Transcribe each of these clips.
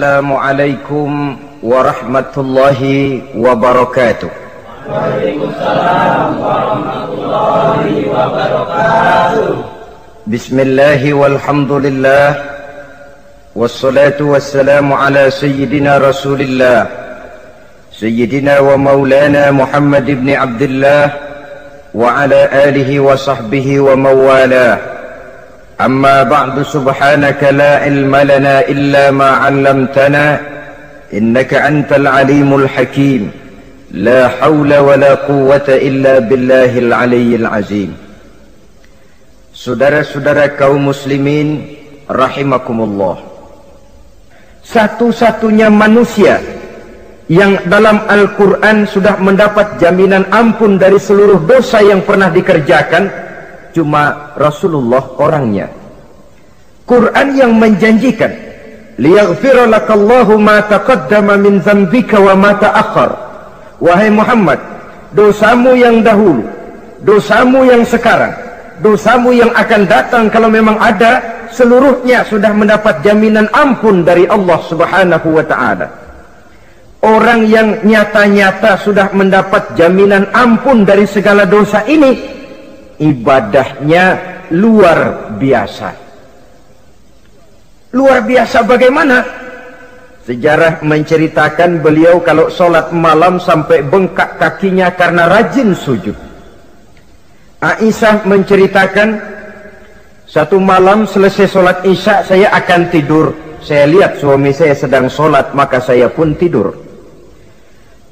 Assalamualaikum warahmatullahi wabarakatuh. Waalaikumsalam warahmatullahi wabarakatuh. Bismillahi walhamdulillah. Wassalatu wassalamu ala sayyidina Rasulillah, sayyidina wa maulana Muhammad ibn Abdullah, wa ala alihi wa sahbihi wa mawalah. أما بعد سبحانك لا علم لنا إلا ما علمتنا إنك أنت العليم الحكيم لا حول ولا قوة إلا بالله العلي العظيم. Saudara-saudara kaum muslimin rahimakumullah. Satu-satunya manusia yang dalam Al-Quran sudah mendapat jaminan ampun dari seluruh dosa yang pernah dikerjakan cuma Rasulullah orangnya. Quran yang menjanjikan liyaghfira lakallahu ma taqaddama min dzambika wa ma ta'akhkhar. Wahai Muhammad, dosamu yang dahulu, dosamu yang sekarang, dosamu yang akan datang kalau memang ada, seluruhnya sudah mendapat jaminan ampun dari Allah Subhanahu wa taala. Orang yang nyata-nyata sudah mendapat jaminan ampun dari segala dosa ini, ibadahnya luar biasa. Luar biasa bagaimana? Sejarah menceritakan beliau kalau sholat malam sampai bengkak kakinya karena rajin sujud. Aisyah menceritakan, satu malam selesai sholat isya saya akan tidur. Saya lihat suami saya sedang sholat, maka saya pun tidur.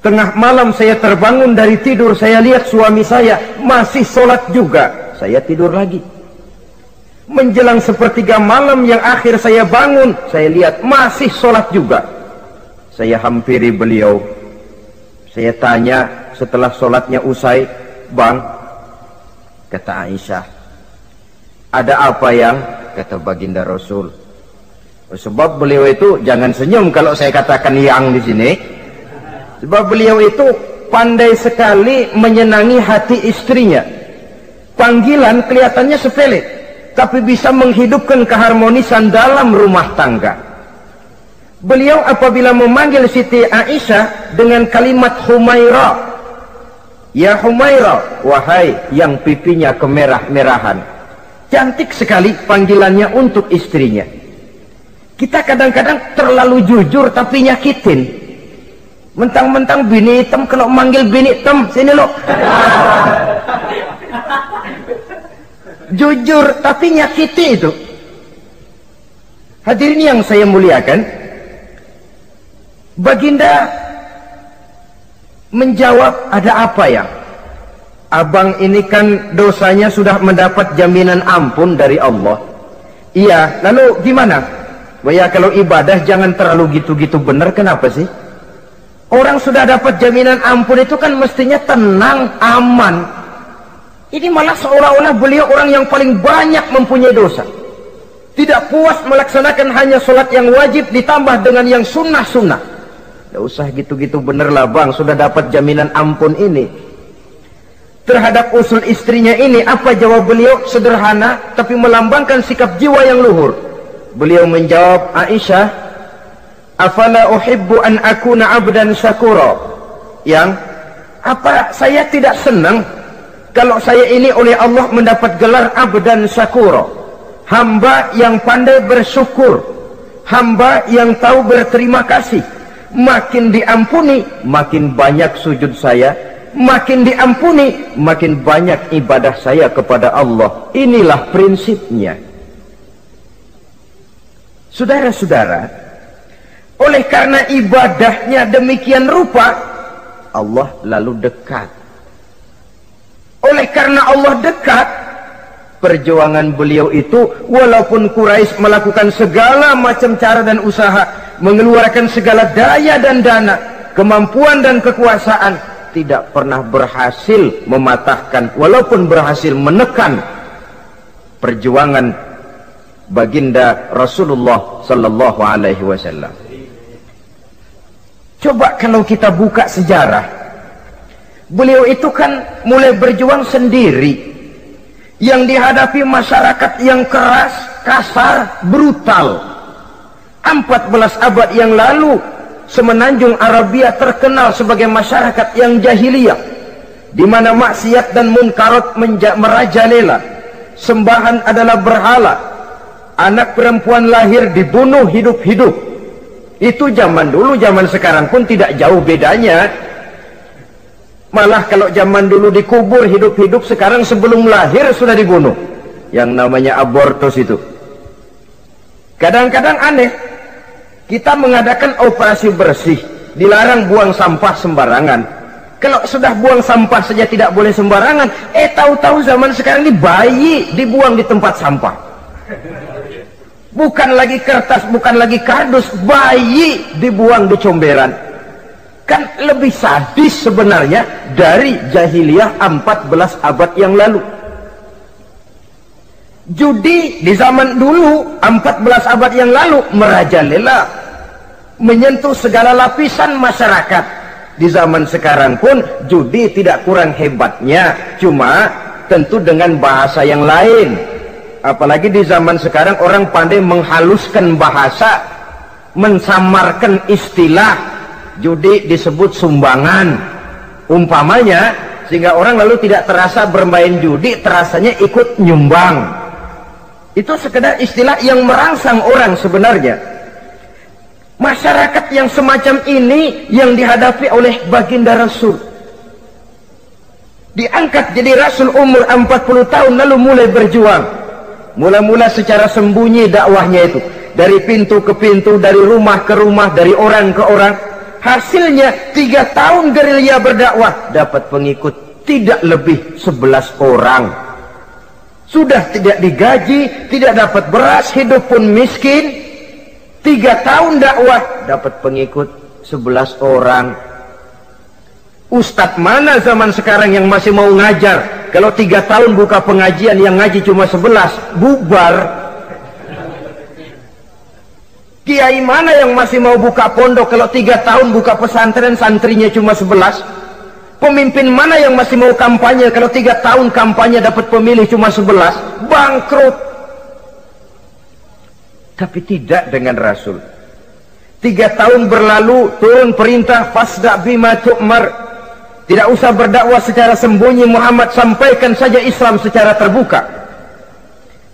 Tengah malam saya terbangun dari tidur, saya lihat suami saya masih sholat juga, saya tidur lagi. Menjelang sepertiga malam yang akhir saya bangun, saya lihat masih sholat juga. Saya hampiri beliau, saya tanya setelah sholatnya usai, "Bang," kata Aisyah, "ada apa yang?" Kata baginda Rasul, sebab beliau itu, jangan senyum kalau saya katakan yang di sini, sebab beliau itu pandai sekali menyenangi hati istrinya. Panggilan kelihatannya sepele, tapi bisa menghidupkan keharmonisan dalam rumah tangga. Beliau apabila memanggil Siti Aisyah dengan kalimat Humaira, "Ya Humaira," wahai yang pipinya kemerah-merahan. Cantik sekali panggilannya untuk istrinya. Kita kadang-kadang terlalu jujur tapi nyakitin. Mentang-mentang bini hitam, kalau manggil bini hitam, "Sini lo." Jujur tapi nyakiti itu. Hadirin yang saya muliakan, baginda menjawab, "Ada apa ya? Abang ini kan dosanya sudah mendapat jaminan ampun dari Allah." "Iya, lalu gimana?" "Ya kalau ibadah jangan terlalu gitu-gitu bener." "Kenapa sih?" Orang sudah dapat jaminan ampun itu kan mestinya tenang, aman. Ini malah seolah-olah beliau orang yang paling banyak mempunyai dosa. Tidak puas melaksanakan hanya sholat yang wajib ditambah dengan yang sunnah-sunnah. Tidak usah gitu-gitu bener lah bang, sudah dapat jaminan ampun ini. Terhadap usul istrinya ini, apa jawab beliau? Sederhana, tapi melambangkan sikap jiwa yang luhur. Beliau menjawab, "Aisyah, afala uhibbu an akuna abdan syakura?" Yang apa saya tidak senang kalau saya ini oleh Allah mendapat gelar abdan syakura, hamba yang pandai bersyukur, hamba yang tahu berterima kasih. Makin diampuni makin banyak sujud saya, makin diampuni makin banyak ibadah saya kepada Allah. Inilah prinsipnya. Saudara-saudara, oleh karena ibadahnya demikian rupa, Allah lalu dekat. Oleh karena Allah dekat, perjuangan beliau itu, walaupun Quraisy melakukan segala macam cara dan usaha, mengeluarkan segala daya dan dana, kemampuan dan kekuasaan, tidak pernah berhasil mematahkan, walaupun berhasil menekan perjuangan baginda Rasulullah sallallahu alaihi wasallam. Coba kalau kita buka sejarah, beliau itu kan mulai berjuang sendiri, yang dihadapi masyarakat yang keras, kasar, brutal. 14 abad yang lalu, Semenanjung Arabia terkenal sebagai masyarakat yang jahiliyah, di mana maksiat dan munkarat merajalela, sembahan adalah berhala, anak perempuan lahir dibunuh hidup-hidup. Itu zaman dulu, zaman sekarang pun tidak jauh bedanya. Malah kalau zaman dulu dikubur hidup-hidup, sekarang sebelum lahir sudah dibunuh. Yang namanya abortus itu. Kadang-kadang aneh, kita mengadakan operasi bersih, dilarang buang sampah sembarangan. Kalau sudah buang sampah saja tidak boleh sembarangan, tahu-tahu zaman sekarang ini bayi dibuang di tempat sampah. Bukan lagi kertas, bukan lagi kardus, bayi dibuang di comberan. Kan lebih sadis sebenarnya dari jahiliyah 14 abad yang lalu. Judi di zaman dulu 14 abad yang lalu merajalela, menyentuh segala lapisan masyarakat. Di zaman sekarang pun judi tidak kurang hebatnya, cuma tentu dengan bahasa yang lain. Apalagi di zaman sekarang orang pandai menghaluskan bahasa, mensamarkan istilah. Judi disebut sumbangan umpamanya, sehingga orang lalu tidak terasa bermain judi, terasanya ikut nyumbang. Itu sekedar istilah yang merangsang orang sebenarnya. Masyarakat yang semacam ini yang dihadapi oleh baginda Rasul. Diangkat jadi Rasul umur 40 tahun lalu mulai berjuang. Mula-mula secara sembunyi dakwahnya itu. Dari pintu ke pintu, dari rumah ke rumah, dari orang ke orang. Hasilnya 3 tahun gerilya berdakwah. Dapat pengikut tidak lebih 11 orang. Sudah tidak digaji, tidak dapat beras, hidup pun miskin. 3 tahun dakwah, dapat pengikut 11 orang. Ustadz mana zaman sekarang yang masih mau ngajar? Kalau 3 tahun buka pengajian, yang ngaji cuma 11, bubar. Kiai mana yang masih mau buka pondok? Kalau 3 tahun buka pesantren, santrinya cuma 11. Pemimpin mana yang masih mau kampanye? Kalau 3 tahun kampanye dapat pemilih cuma 11, bangkrut. Tapi tidak dengan Rasul. 3 tahun berlalu, turun perintah fasda' bima tu'mar. Tidak usah berdakwah secara sembunyi Muhammad, sampaikan saja Islam secara terbuka.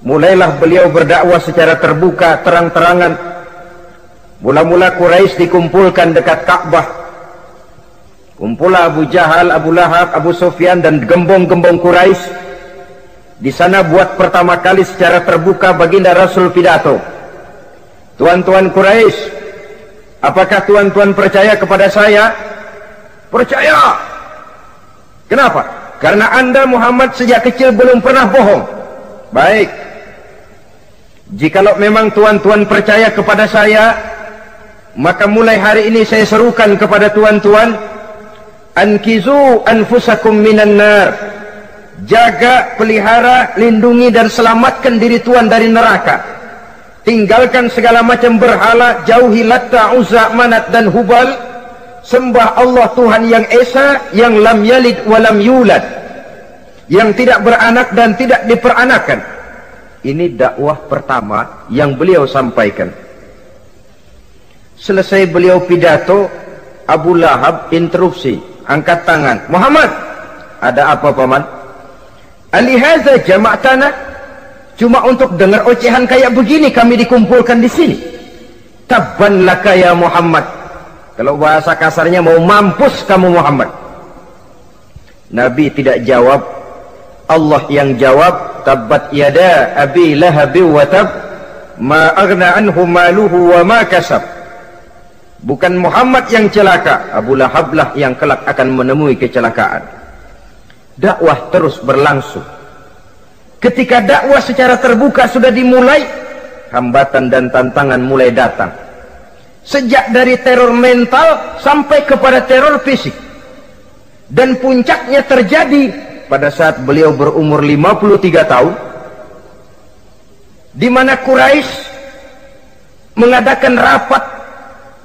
Mulailah beliau berdakwah secara terbuka, terang-terangan. Mula-mula Quraisy dikumpulkan dekat Ka'bah. Kumpulah Abu Jahal, Abu Lahab, Abu Sufyan dan gembong-gembong Quraisy. Di sana buat pertama kali secara terbuka baginda Rasul pidato. Tuan-tuan Quraisy, apakah tuan-tuan percaya kepada saya? Percaya. Kenapa? Karena Anda Muhammad sejak kecil belum pernah bohong. Baik. Jikalau memang tuan-tuan percaya kepada saya, maka mulai hari ini saya serukan kepada tuan-tuan, ankizu anfusakum minan nar. Jaga, pelihara, lindungi dan selamatkan diri tuan dari neraka. Tinggalkan segala macam berhala, jauhi Latta, Uzza, Manat dan Hubal. Sembah Allah Tuhan yang Esa, yang lam yalid wa lam yulad, yang tidak beranak dan tidak diperanakan. Ini dakwah pertama yang beliau sampaikan. Selesai beliau pidato, Abu Lahab interupsi, angkat tangan. Muhammad, ada apa paman? Alihaza jama'atana, cuma untuk dengar ocehan kayak begini kami dikumpulkan di sini. Tabban laka ya Muhammad. Kalau bahasa kasarnya, mau mampus kamu Muhammad. Nabi tidak jawab. Allah yang jawab. Tabbat yada abi lahabi wa tab, ma aghna anhu maluhu wa ma kasab. Bukan Muhammad yang celaka, Abu Lahablah yang kelak akan menemui kecelakaan. Dakwah terus berlangsung. Ketika dakwah secara terbuka sudah dimulai, hambatan dan tantangan mulai datang. Sejak dari teror mental sampai kepada teror fisik. Dan puncaknya terjadi pada saat beliau berumur 53 tahun. Di mana Quraisy mengadakan rapat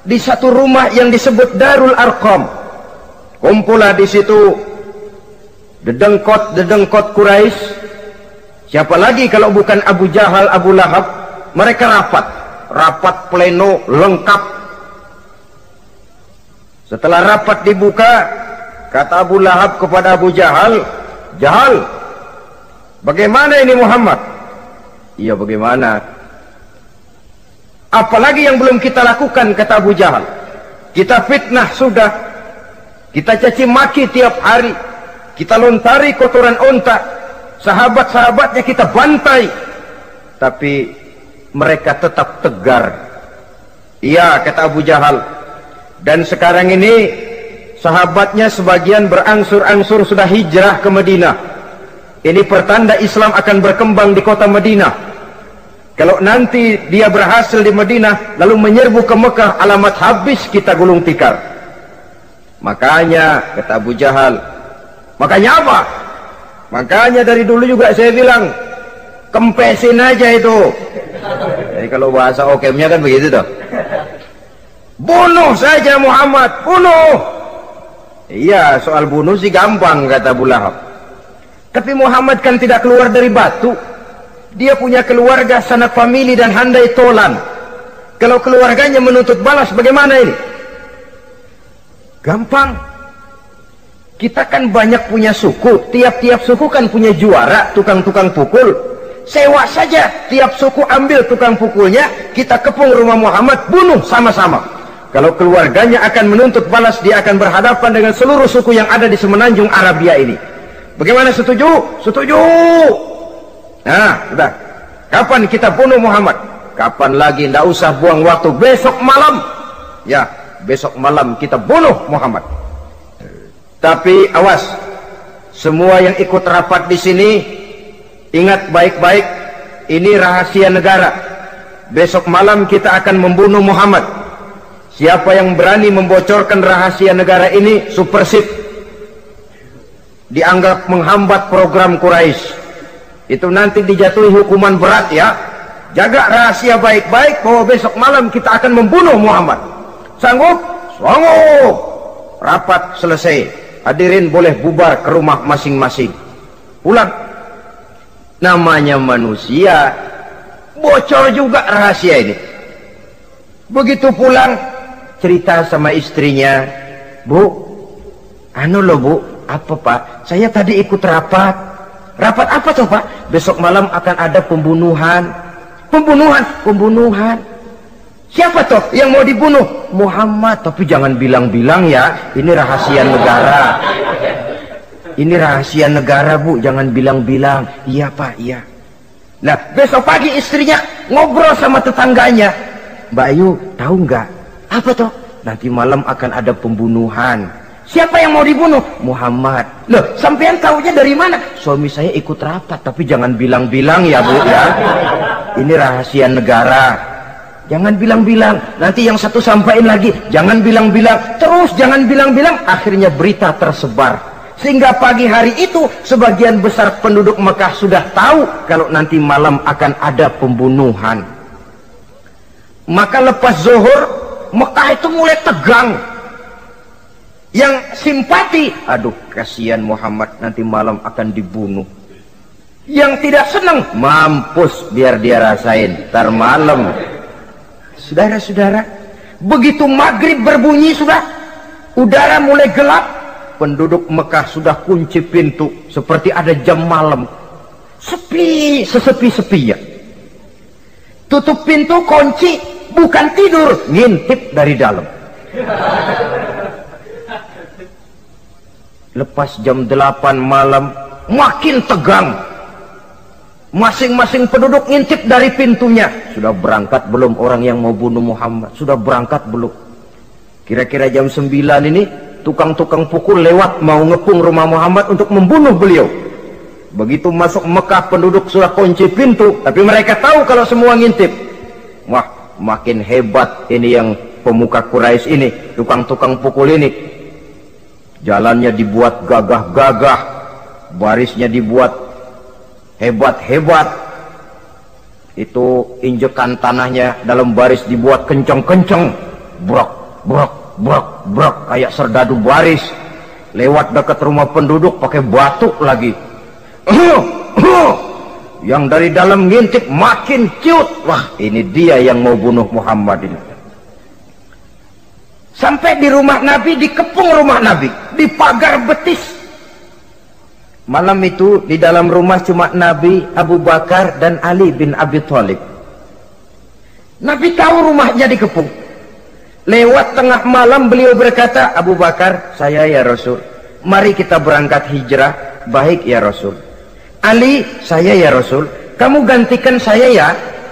di satu rumah yang disebut Darul Arqam. Kumpulah di situ dedengkot Quraisy. Siapa lagi kalau bukan Abu Jahal, Abu Lahab? Mereka rapat. rapat pleno lengkap. Setelah rapat dibuka, kata Abu Lahab kepada Abu Jahal, "Jahal, bagaimana ini Muhammad?" "Iya, bagaimana? Apalagi yang belum kita lakukan," kata Abu Jahal. "Kita fitnah sudah, kita caci maki tiap hari, kita lontari kotoran unta, sahabat-sahabatnya kita bantai, tapi mereka tetap tegar." "Iya," kata Abu Jahal, "dan sekarang ini sahabatnya sebagian berangsur-angsur sudah hijrah ke Madinah. Ini pertanda Islam akan berkembang di kota Madinah. Kalau nanti dia berhasil di Madinah lalu menyerbu ke Mekah, alamat habis kita gulung tikar." "Makanya," kata Abu Jahal, "makanya apa?" "Makanya dari dulu juga saya bilang, kempesin aja itu." Jadi kalau bahasa okemnya kan begitu tuh. "Bunuh saja Muhammad, bunuh." "Iya, soal bunuh sih gampang," kata Abu Lahab. "Tapi Muhammad kan tidak keluar dari batu. Dia punya keluarga, sanak famili dan handai tolan. Kalau keluarganya menuntut balas, bagaimana ini?" "Gampang. Kita kan banyak punya suku, tiap-tiap suku kan punya juara, tukang-tukang pukul. Sewa saja, tiap suku ambil tukang pukulnya, kita kepung rumah Muhammad, bunuh sama-sama. Kalau keluarganya akan menuntut balas, dia akan berhadapan dengan seluruh suku yang ada di Semenanjung Arabia ini. Bagaimana, setuju?" "Setuju." "Nah, udah. Kapan kita bunuh Muhammad?" "Kapan lagi, ndak usah buang waktu, besok malam." "Ya, besok malam kita bunuh Muhammad. Tapi awas, semua yang ikut rapat di sini, ingat baik-baik, ini rahasia negara. Besok malam kita akan membunuh Muhammad. Siapa yang berani membocorkan rahasia negara ini, supersip, dianggap menghambat program Quraisy. Itu nanti dijatuhi hukuman berat ya. Jaga rahasia baik-baik bahwa besok malam kita akan membunuh Muhammad. Sanggup?" "Sanggup." Rapat selesai, hadirin boleh bubar ke rumah masing-masing, pulang. Namanya manusia, bocor juga rahasia ini. Begitu pulang, cerita sama istrinya, "Bu, anu loh Bu." "Apa Pak?" "Saya tadi ikut rapat." "Rapat apa tuh Pak?" "Besok malam akan ada pembunuhan." "Pembunuhan?" "Pembunuhan." "Siapa tuh yang mau dibunuh?" "Muhammad, tapi jangan bilang-bilang ya, ini rahasia negara. Ini rahasia negara Bu, jangan bilang-bilang." "Iya Pak, iya." Nah, besok pagi istrinya ngobrol sama tetangganya, "Mbak Ayu, tahu nggak?" "Apa toh?" "Nanti malam akan ada pembunuhan." "Siapa yang mau dibunuh?" "Muhammad." "Loh, sampean tahunya dari mana?" "Suami saya ikut rapat, tapi jangan bilang-bilang ya Bu ya. Ini rahasia negara. Jangan bilang-bilang, nanti yang satu sampaikan lagi, jangan bilang-bilang, terus jangan bilang-bilang." Akhirnya berita tersebar. Sehingga pagi hari itu sebagian besar penduduk Mekah sudah tahu kalau nanti malam akan ada pembunuhan. Maka lepas zuhur Mekah itu mulai tegang. Yang simpati, "Aduh kasihan Muhammad, nanti malam akan dibunuh." Yang tidak senang, "Mampus, biar dia rasain ntar malam." Saudara-saudara, begitu maghrib berbunyi sudah, udara mulai gelap, penduduk Mekah sudah kunci pintu seperti ada jam malam, sepi, sesepi-sepinya. Tutup pintu, kunci, bukan tidur, ngintip dari dalam. Lepas jam 8 malam makin tegang. Masing-masing penduduk ngintip dari pintunya. Sudah berangkat belum orang yang mau bunuh Muhammad? Sudah berangkat belum? Kira-kira jam 9 ini tukang-tukang pukul lewat mau ngepung rumah Muhammad untuk membunuh beliau. Begitu masuk Mekah penduduk sudah kunci pintu, tapi mereka tahu kalau semua ngintip. Wah, makin hebat ini yang pemuka Quraisy ini, tukang-tukang pukul ini. Jalannya dibuat gagah-gagah, barisnya dibuat hebat-hebat. Itu injekan tanahnya dalam baris dibuat kenceng-kenceng, brok, brok, brok, brok, kayak serdadu baris. Lewat dekat rumah penduduk pakai batuk lagi. yang dari dalam ngintip makin ciut, wah ini dia yang mau bunuh Muhammad ini. Sampai di rumah Nabi, dikepung rumah Nabi, dipagar betis. Malam itu di dalam rumah cuma Nabi, Abu Bakar dan Ali bin Abi Thalib. Nabi tahu rumahnya dikepung. Lewat tengah malam beliau berkata, Abu Bakar, saya ya Rasul, mari kita berangkat hijrah. Baik ya Rasul. Ali, saya ya Rasul, kamu gantikan saya ya.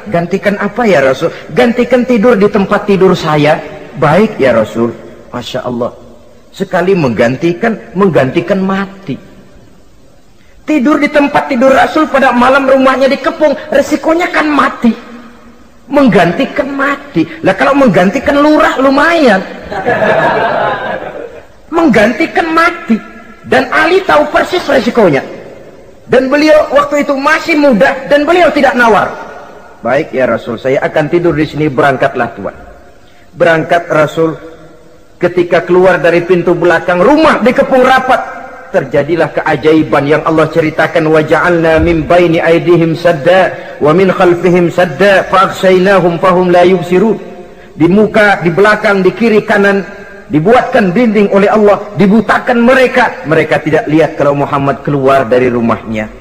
Gantikan apa ya Rasul? Gantikan tidur di tempat tidur saya. Baik ya Rasul. Masya Allah, sekali menggantikan mati. Tidur di tempat tidur Rasul, pada malam rumahnya dikepung, resikonya kan mati. Menggantikan mati lah, kalau menggantikan lurah lumayan. Menggantikan mati. Dan Ali tahu persis resikonya, dan beliau waktu itu masih muda, dan beliau tidak nawar. Baik ya Rasul, saya akan tidur di sini, berangkatlah Tuhan. Berangkat Rasul. Ketika keluar dari pintu belakang rumah dikepung rapat, terjadilah keajaiban yang Allah ceritakan. Wa ja'alna min baini aydihim sadda wa min khalfihim sadda fa'aghshaynahum fahum la yubsirun. Di muka, di belakang, di kiri kanan dibuatkan dinding oleh Allah, dibutakan mereka. Mereka tidak lihat kalau Muhammad keluar dari rumahnya.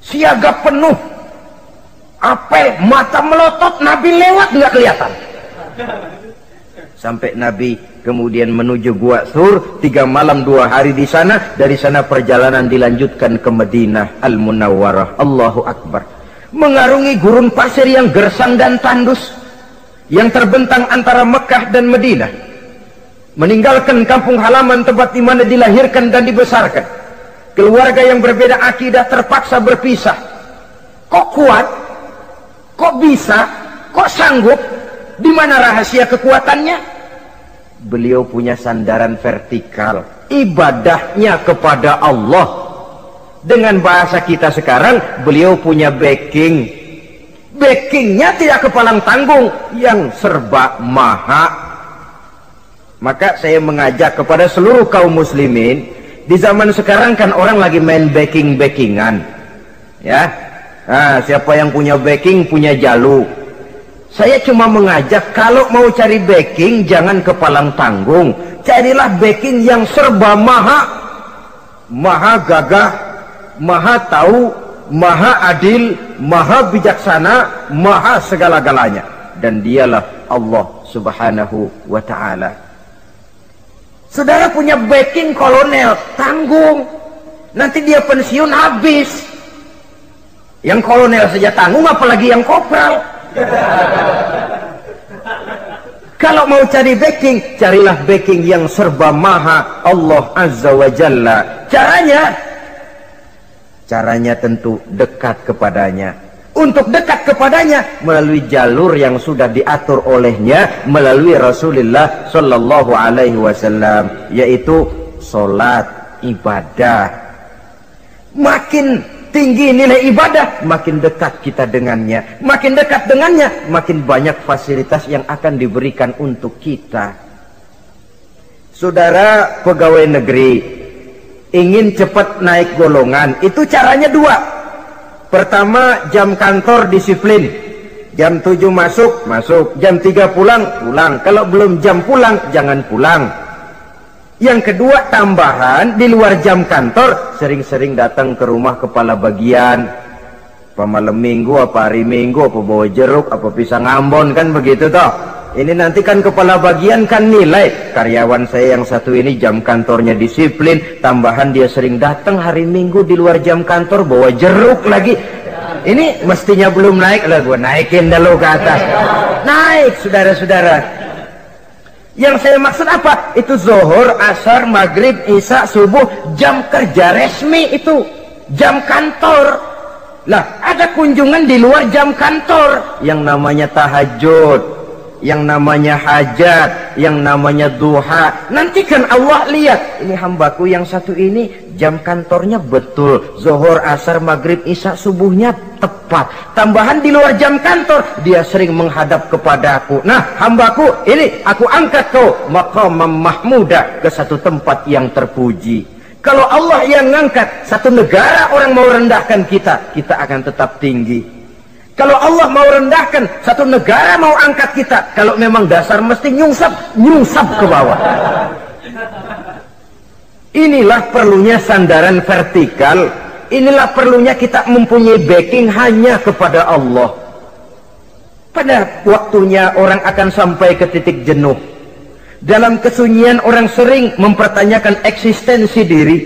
Siaga penuh, apel, mata melotot. Nabi lewat nggak kelihatan. Sampai Nabi kemudian menuju Gua Sur, 3 malam 2 hari di sana. Dari sana perjalanan dilanjutkan ke Madinah al Munawwarah. Allahu Akbar. Mengarungi gurun pasir yang gersang dan tandus, yang terbentang antara Mekah dan Madinah. Meninggalkan kampung halaman, tempat di mana dilahirkan dan dibesarkan. Keluarga yang berbeda akidah terpaksa berpisah. Kok kuat? Kok bisa? Kok sanggup? Di mana rahasia kekuatannya? Beliau punya sandaran vertikal, ibadahnya kepada Allah. Dengan bahasa kita sekarang, beliau punya backing. Backingnya tidak kepalang tanggung, yang serba maha. Maka saya mengajak kepada seluruh kaum muslimin, di zaman sekarang kan orang lagi main backing-backingan, ya. Nah, siapa yang punya backing punya jalur. Saya cuma mengajak, kalau mau cari backing jangan kepalang tanggung. Carilah backing yang serba maha. Maha gagah, maha tahu, maha adil, maha bijaksana, maha segala-galanya. Dan dialah Allah Subhanahu wa ta'ala. Saudara punya backing kolonel, tanggung. Nanti dia pensiun habis. Yang kolonel saja tanggung, apalagi yang kopral. Kalau mau cari backing, carilah backing yang serba maha Allah Azza wa Jalla. Caranya tentu dekat kepadanya. Untuk dekat kepadanya melalui jalur yang sudah diatur olehnya melalui Rasulullah Shallallahu Alaihi Wasallam, yaitu solat, ibadah. Makin tinggi nilai ibadah, makin dekat kita dengannya. Makin dekat dengannya, makin banyak fasilitas yang akan diberikan untuk kita. Saudara pegawai negeri ingin cepat naik golongan, itu caranya 2. Pertama, jam kantor disiplin. Jam 7 masuk, jam 3 pulang. Kalau belum jam pulang, jangan pulang. Yang kedua, tambahan di luar jam kantor, sering-sering datang ke rumah kepala bagian. Apa malam minggu, apa hari minggu, apa bawa jeruk, apa pisang Ambon, kan begitu toh. Ini nanti kan kepala bagian kan nilai, karyawan saya yang satu ini jam kantornya disiplin, tambahan dia sering datang hari minggu di luar jam kantor, bawa jeruk lagi. Ini mestinya belum naik lah, gue naikin dah lo ke atas. Naik, saudara-saudara. Yang saya maksud apa? Itu zuhur, asar, maghrib, isya, subuh, jam kerja resmi itu, jam kantor. Lah, ada kunjungan di luar jam kantor, yang namanya tahajud, yang namanya hajat, yang namanya duha. Nanti kan Allah lihat, ini hambaku yang satu ini jam kantornya betul, zuhur, asar, maghrib, isya, subuhnya tepat. Tambahan di luar jam kantor, dia sering menghadap kepadaku. Nah, hambaku ini aku angkat kau maqamam mahmuda, ke satu tempat yang terpuji. Kalau Allah yang ngangkat satu negara, orang mau rendahkan kita, kita akan tetap tinggi. Kalau Allah mau rendahkan satu negara, mau angkat kita, kalau memang dasar mesti nyungsap ke bawah. Inilah perlunya sandaran vertikal. Inilah perlunya kita mempunyai backing hanya kepada Allah. Pada waktunya orang akan sampai ke titik jenuh. Dalam kesunyian orang sering mempertanyakan eksistensi diri,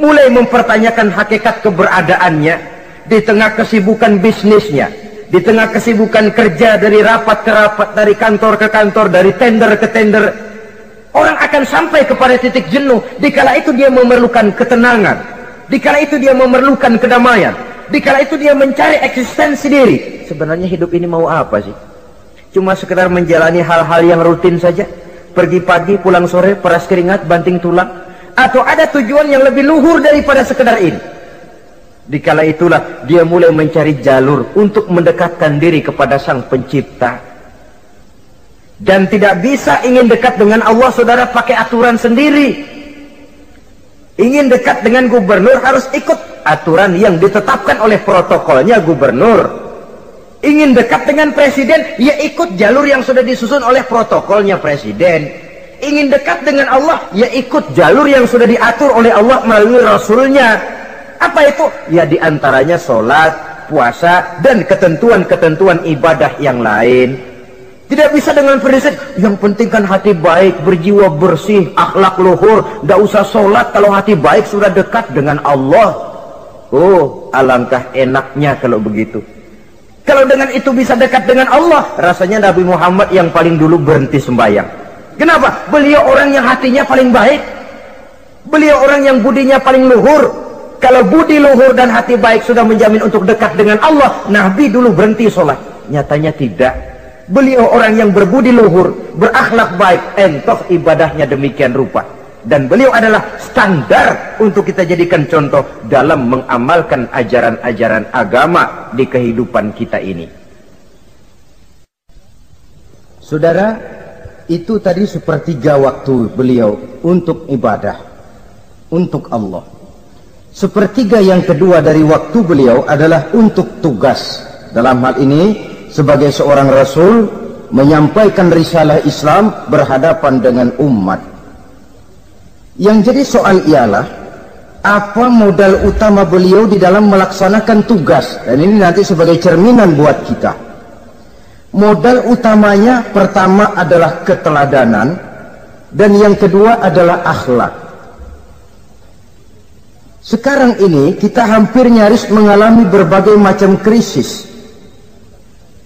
mulai mempertanyakan hakikat keberadaannya. Di tengah kesibukan bisnisnya, di tengah kesibukan kerja, dari rapat ke rapat, dari kantor ke kantor, dari tender ke tender, orang akan sampai kepada titik jenuh. Dikala itu dia memerlukan ketenangan, dikala itu dia memerlukan kedamaian, dikala itu dia mencari eksistensi diri. Sebenarnya hidup ini mau apa sih? Cuma sekedar menjalani hal-hal yang rutin saja, pergi pagi, pulang sore, peras keringat, banting tulang, atau ada tujuan yang lebih luhur daripada sekedar ini? Dikala itulah dia mulai mencari jalur untuk mendekatkan diri kepada Sang Pencipta. Dan tidak bisa ingin dekat dengan Allah, saudara, pakai aturan sendiri. Ingin dekat dengan gubernur harus ikut aturan yang ditetapkan oleh protokolnya gubernur. Ingin dekat dengan presiden, ya ikut jalur yang sudah disusun oleh protokolnya presiden. Ingin dekat dengan Allah, ya ikut jalur yang sudah diatur oleh Allah melalui Rasulnya. Apa itu? Ya diantaranya sholat, puasa, dan ketentuan-ketentuan ibadah yang lain. Tidak bisa dengan prinsip, yang penting kan hati baik, berjiwa bersih, akhlak luhur, tidak usah sholat kalau hati baik sudah dekat dengan Allah. Oh, alangkah enaknya kalau begitu. Kalau dengan itu bisa dekat dengan Allah, rasanya Nabi Muhammad yang paling dulu berhenti sembahyang. Kenapa? Beliau orang yang hatinya paling baik. Beliau orang yang budinya paling luhur. Kalau budi luhur dan hati baik sudah menjamin untuk dekat dengan Allah, Nabi dulu berhenti sholat. Nyatanya tidak. Beliau orang yang berbudi luhur, berakhlak baik, entah ibadahnya demikian rupa. Dan beliau adalah standar untuk kita jadikan contoh dalam mengamalkan ajaran-ajaran agama di kehidupan kita ini. Saudara, itu tadi sepertiga waktu beliau untuk ibadah, untuk Allah. Sepertiga yang kedua dari waktu beliau adalah untuk tugas. Dalam hal ini, sebagai seorang Rasul, menyampaikan risalah Islam berhadapan dengan umat. Yang jadi soal ialah apa modal utama beliau di dalam melaksanakan tugas, dan ini nanti sebagai cerminan buat kita. Modal utamanya pertama adalah keteladanan, dan yang kedua adalah akhlak. Sekarang ini kita hampir nyaris mengalami berbagai macam krisis.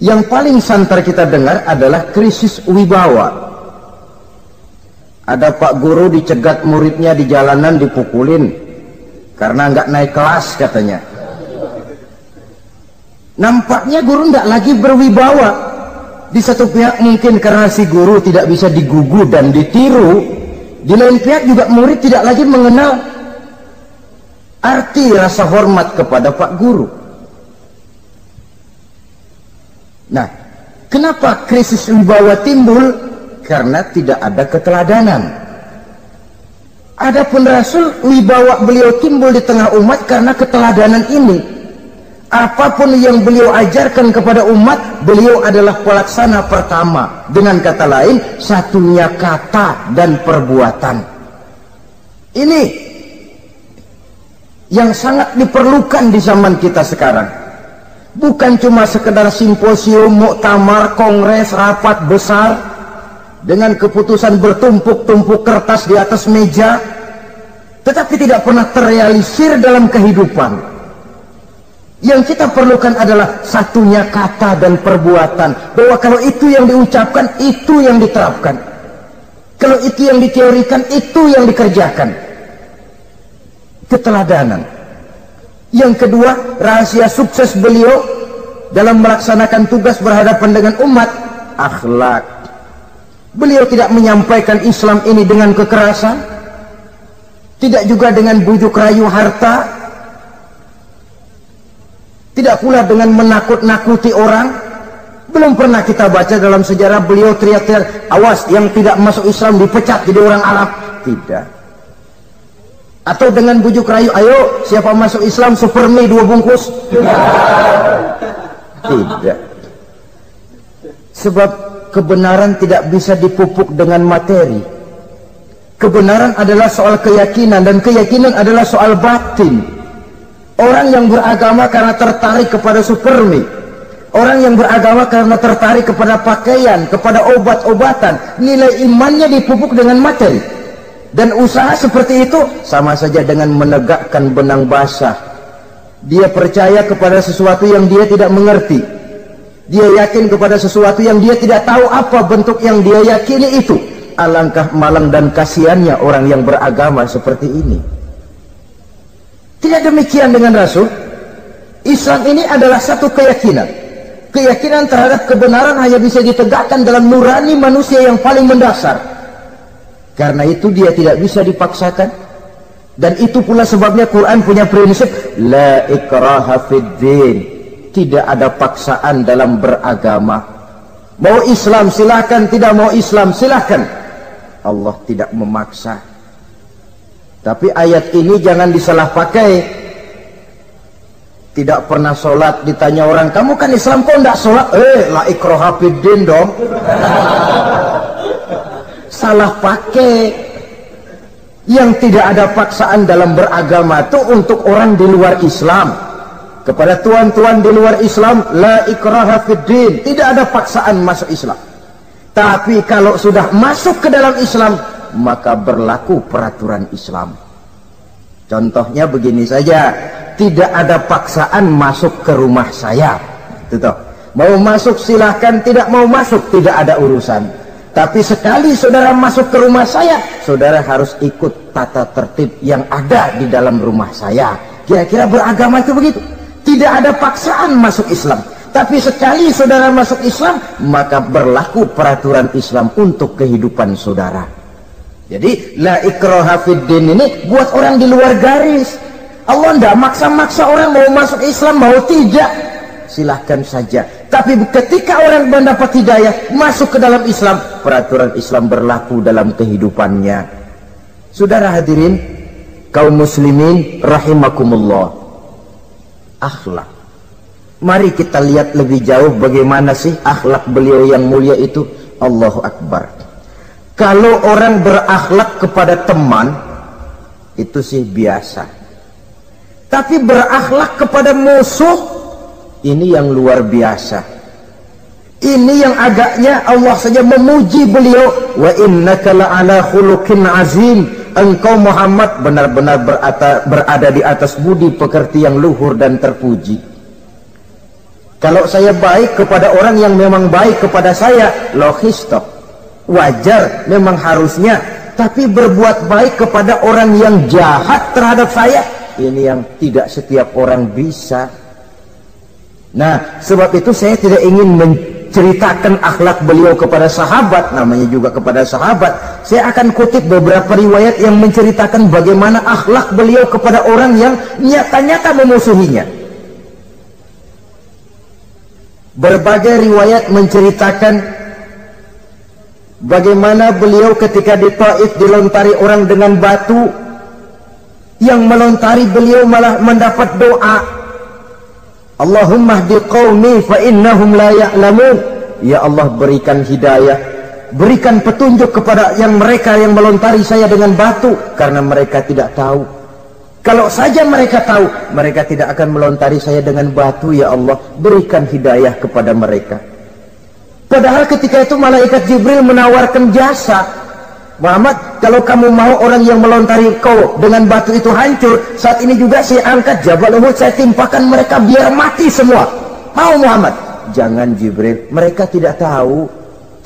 Yang paling santer kita dengar adalah krisis wibawa. Ada pak guru dicegat muridnya di jalanan, dipukulin karena nggak naik kelas katanya. Nampaknya guru nggak lagi berwibawa. Di satu pihak mungkin karena si guru tidak bisa digugu dan ditiru, di lain pihak juga murid tidak lagi mengenal arti rasa hormat kepada pak guru. Nah, kenapa krisis wibawa timbul? Karena tidak ada keteladanan. Adapun Rasul, wibawa beliau timbul di tengah umat karena keteladanan ini. Apapun yang beliau ajarkan kepada umat, beliau adalah pelaksana pertama. Dengan kata lain, satunya kata dan perbuatan. Ini yang sangat diperlukan di zaman kita sekarang. Bukan cuma sekedar simposium, muktamar, kongres, rapat besar dengan keputusan bertumpuk-tumpuk kertas di atas meja, tetapi tidak pernah terrealisir dalam kehidupan. Yang kita perlukan adalah satunya kata dan perbuatan, bahwa kalau itu yang diucapkan, itu yang diterapkan. Kalau itu yang diteorikan, itu yang dikerjakan. Keteladanan. Yang kedua, rahasia sukses beliau dalam melaksanakan tugas berhadapan dengan umat, akhlak. Beliau tidak menyampaikan Islam ini dengan kekerasan, tidak juga dengan bujuk rayu harta, tidak pula dengan menakut-nakuti orang. Belum pernah kita baca dalam sejarah beliau teriak-teriak, awas yang tidak masuk Islam dipecat jadi orang Arab. Tidak. Atau dengan bujuk rayu, ayo siapa masuk Islam supermi 2 bungkus. Tidak. Sebab kebenaran tidak bisa dipupuk dengan materi. Kebenaran adalah soal keyakinan, dan keyakinan adalah soal batin. Orang yang beragama karena tertarik kepada supermi, orang yang beragama karena tertarik kepada pakaian, kepada obat-obatan, nilai imannya dipupuk dengan materi. Dan usaha seperti itu sama saja dengan menegakkan benang basah. Dia percaya kepada sesuatu yang dia tidak mengerti. Dia yakin kepada sesuatu yang dia tidak tahu apa bentuk yang dia yakini itu. Alangkah malang dan kasihannya orang yang beragama seperti ini. Tidak demikian dengan Rasul. Islam ini adalah satu keyakinan. Keyakinan terhadap kebenaran hanya bisa ditegakkan dalam nurani manusia yang paling mendasar. Karena itu dia tidak bisa dipaksakan. Dan itu pula sebabnya Quran punya prinsip la ikraha fid din. Tidak ada paksaan dalam beragama. Mau Islam silahkan, tidak mau Islam silahkan. Allah tidak memaksa. Tapi ayat ini jangan disalah pakai. Tidak pernah sholat ditanya orang, kamu kan Islam kok tidak sholat? La ikraha fid din dong. Salah pakai. Yang tidak ada paksaan dalam beragama itu untuk orang di luar Islam. Kepada tuan-tuan di luar Islam, la ikraha fid din, tidak ada paksaan masuk Islam. Tapi kalau sudah masuk ke dalam Islam, maka berlaku peraturan Islam. Contohnya begini saja, tidak ada paksaan masuk ke rumah saya. Tuh, mau masuk silahkan, tidak mau masuk tidak ada urusan. Tapi sekali saudara masuk ke rumah saya, saudara harus ikut tata tertib yang ada di dalam rumah saya. Kira-kira beragama itu begitu. Tidak ada paksaan masuk Islam. Tapi sekali saudara masuk Islam, maka berlaku peraturan Islam untuk kehidupan saudara. Jadi, la ikraha fid din ini buat orang di luar garis. Allah tidak maksa-maksa orang mau masuk Islam, mau tidak. Silahkan saja. Tapi ketika orang mendapat hidayah masuk ke dalam Islam, peraturan Islam berlaku dalam kehidupannya. Saudara hadirin kaum muslimin rahimakumullah, akhlak. Mari kita lihat lebih jauh bagaimana sih akhlak beliau yang mulia itu. Allahu Akbar. Kalau orang berakhlak kepada teman itu sih biasa, tapi berakhlak kepada musuh ini yang luar biasa. Ini yang agaknya Allah saja memuji beliau. Wa innaka la'ala khuluqin azim. Engkau Muhammad benar-benar berada di atas budi pekerti yang luhur dan terpuji. Kalau saya baik kepada orang yang memang baik kepada saya, logis toh. Wajar, memang harusnya. Tapi berbuat baik kepada orang yang jahat terhadap saya, ini yang tidak setiap orang bisa. Nah, sebab itu saya tidak ingin menceritakan akhlak beliau kepada sahabat, namanya juga kepada sahabat. Saya akan kutip beberapa riwayat yang menceritakan bagaimana akhlak beliau kepada orang yang nyata-nyata memusuhinya. Berbagai riwayat menceritakan bagaimana beliau ketika di Thaif dilontari orang dengan batu, yang melontari beliau malah mendapat doa. Allahumma hdi qawmi fa innahum la ya'lamun. Ya Allah, berikan hidayah, berikan petunjuk kepada yang mereka yang melontari saya dengan batu, karena mereka tidak tahu. Kalau saja mereka tahu, mereka tidak akan melontari saya dengan batu. Ya Allah, berikan hidayah kepada mereka. Padahal ketika itu malaikat Jibril menawarkan jasa. Muhammad, kalau kamu mau orang yang melontari kau dengan batu itu hancur, saat ini juga saya angkat Jabal Uhud, saya timpakan mereka biar mati semua. Mau Muhammad? Jangan Jibril, mereka tidak tahu.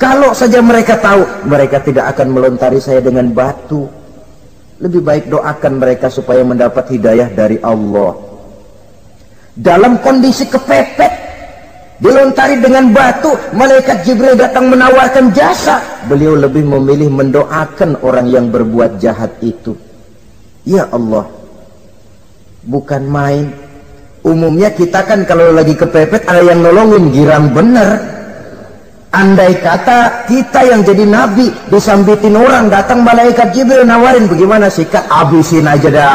Kalau saja mereka tahu, mereka tidak akan melontari saya dengan batu. Lebih baik doakan mereka supaya mendapat hidayah dari Allah. Dalam kondisi kepepet, dilontari dengan batu, malaikat Jibril datang menawarkan jasa. Beliau lebih memilih mendoakan orang yang berbuat jahat itu. Ya Allah, bukan main. Umumnya kita kan kalau lagi kepepet ada yang nolongin, giram bener. Andai kata kita yang jadi nabi disambitin orang, datang malaikat Jibril nawarin, bagaimana sikap, abisin aja dah.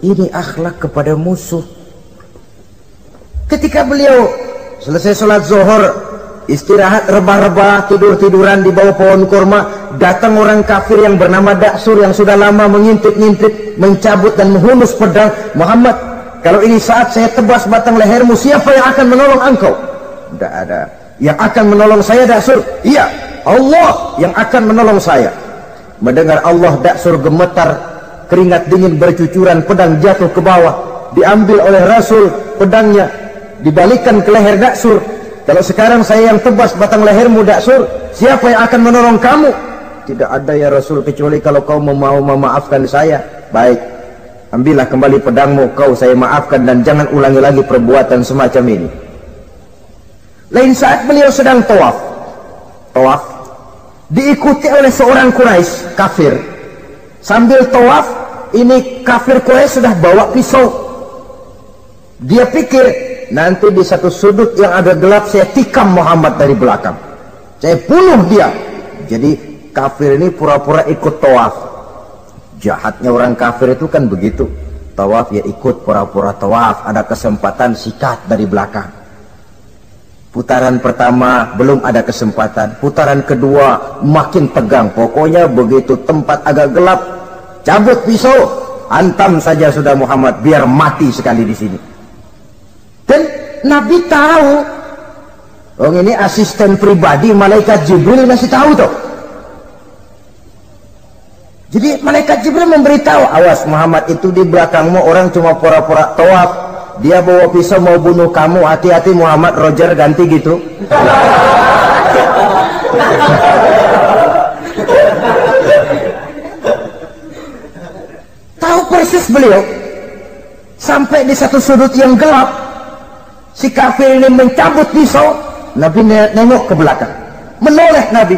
Ini akhlak kepada musuh. Ketika beliau selesai sholat zuhur, istirahat, rebah-rebah, tidur-tiduran di bawah pohon kurma, datang orang kafir yang bernama Daksur yang sudah lama mengintip-ngintip, mencabut dan menghunus pedang. Muhammad, kalau ini saat saya tebas batang lehermu, siapa yang akan menolong engkau? Tidak ada. Yang akan menolong saya Daksur? Iya, Allah yang akan menolong saya. Mendengar Allah, Daksur gemetar, keringat dingin bercucuran, pedang jatuh ke bawah. Diambil oleh Rasul pedangnya, dibalikan ke leher Daksur. Kalau sekarang saya yang tebas batang lehermu Daksur, siapa yang akan menolong kamu? Tidak ada ya Rasul, kecuali kalau kau mau memaafkan saya. Baik, ambillah kembali pedangmu, kau saya maafkan, dan jangan ulangi lagi perbuatan semacam ini. Lain saat beliau sedang tawaf, diikuti oleh seorang Quraisy kafir. Sambil tawaf, ini kafir Quraisy sudah bawa pisau. Dia pikir, nanti di satu sudut yang agak gelap saya tikam Muhammad dari belakang, saya bunuh dia. Jadi kafir ini pura-pura ikut tawaf. Jahatnya orang kafir itu kan begitu, tawaf ya ikut pura-pura tawaf, ada kesempatan sikat dari belakang. Putaran pertama belum ada kesempatan, putaran kedua makin tegang, pokoknya begitu tempat agak gelap, cabut pisau, hantam saja sudah Muhammad, biar mati sekali di sini. Dan Nabi tahu, oh ini asisten pribadi malaikat Jibril masih tahu tuh. Jadi malaikat Jibril memberitahu, awas Muhammad, itu di belakangmu orang cuma pura-pura tawaf, dia bawa pisau mau bunuh kamu, hati-hati Muhammad, Roger ganti gitu. Tahu persis beliau. Sampai di satu sudut yang gelap, si kafir ini mencabut pisau. Nabi nengok ke belakang, menoleh Nabi.